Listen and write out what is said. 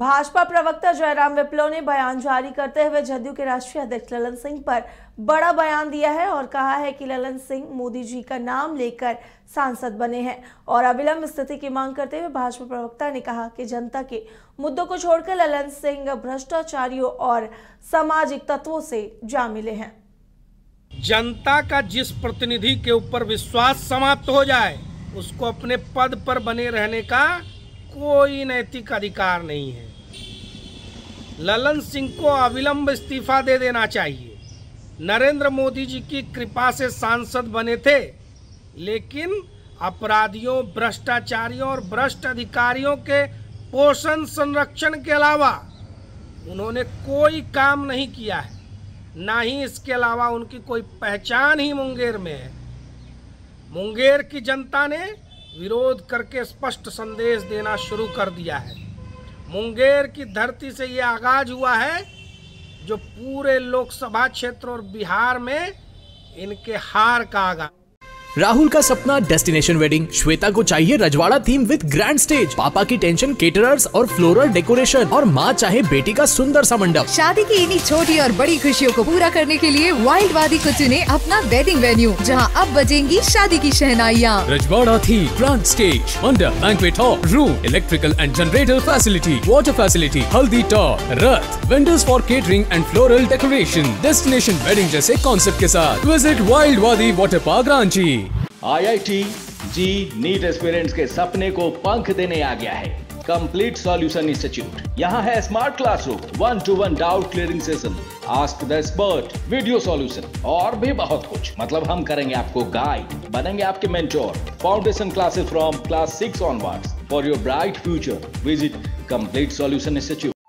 भाजपा प्रवक्ता जयराम विप्लव ने बयान जारी करते हुए जदयू के राष्ट्रीय अध्यक्ष ललन सिंह पर बड़ा बयान दिया है और कहा है कि ललन सिंह मोदी जी का नाम लेकर सांसद बने हैं और अविलंब स्थिति की मांग करते हुए भाजपा प्रवक्ता ने कहा कि जनता के मुद्दों को छोड़कर ललन सिंह भ्रष्टाचारियों और सामाजिक तत्वों से जा मिले हैं। जनता का जिस प्रतिनिधि के ऊपर विश्वास समाप्त हो जाए उसको अपने पद पर बने रहने का कोई नैतिक अधिकार नहीं है। ललन सिंह को अविलंब इस्तीफा दे देना चाहिए। नरेंद्र मोदी जी की कृपा से सांसद बने थे, लेकिन अपराधियों, भ्रष्टाचारियों और भ्रष्ट अधिकारियों के पोषण संरक्षण के अलावा उन्होंने कोई काम नहीं किया है, ना ही इसके अलावा उनकी कोई पहचान ही मुंगेर में है। मुंगेर की जनता ने विरोध करके स्पष्ट संदेश देना शुरू कर दिया है। मुंगेर की धरती से ये आगाज हुआ है जो पूरे लोकसभा क्षेत्र और बिहार में इनके हार का आगाज। राहुल का सपना डेस्टिनेशन वेडिंग, श्वेता को चाहिए रजवाड़ा थीम विद ग्रैंड स्टेज, पापा की टेंशन केटरर्स और फ्लोरल डेकोरेशन, और माँ चाहे बेटी का सुंदर सा मंडप। शादी की इन्हीं छोटी और बड़ी खुशियों को पूरा करने के लिए वाइल्ड वादी को चुने अपना वेडिंग वेन्यू, जहाँ अब बजेंगी शादी की शहनाइयाँ। रजवाड़ा theme, grand stage, mandap, banquet hall, room, electrical and generator facility, water facility, haldi top, रथ, vendors for catering and floral decoration, destination wedding जैसे कॉन्सेप्ट के साथ visit wild Wadi water park Ranchi. IIT G NEET aspirants के सपने को पंख देने आ गया है कंप्लीट सॉल्यूशन इंस्टीट्यूट। यहाँ है smart classroom, 1-to-1 doubt clearing session, ask the expert, video solution और भी बहुत कुछ। मतलब हम करेंगे आपको गाइड, बनेंगे आपके mentor. Foundation classes from class 6 onwards for your bright future. Visit complete solution institute.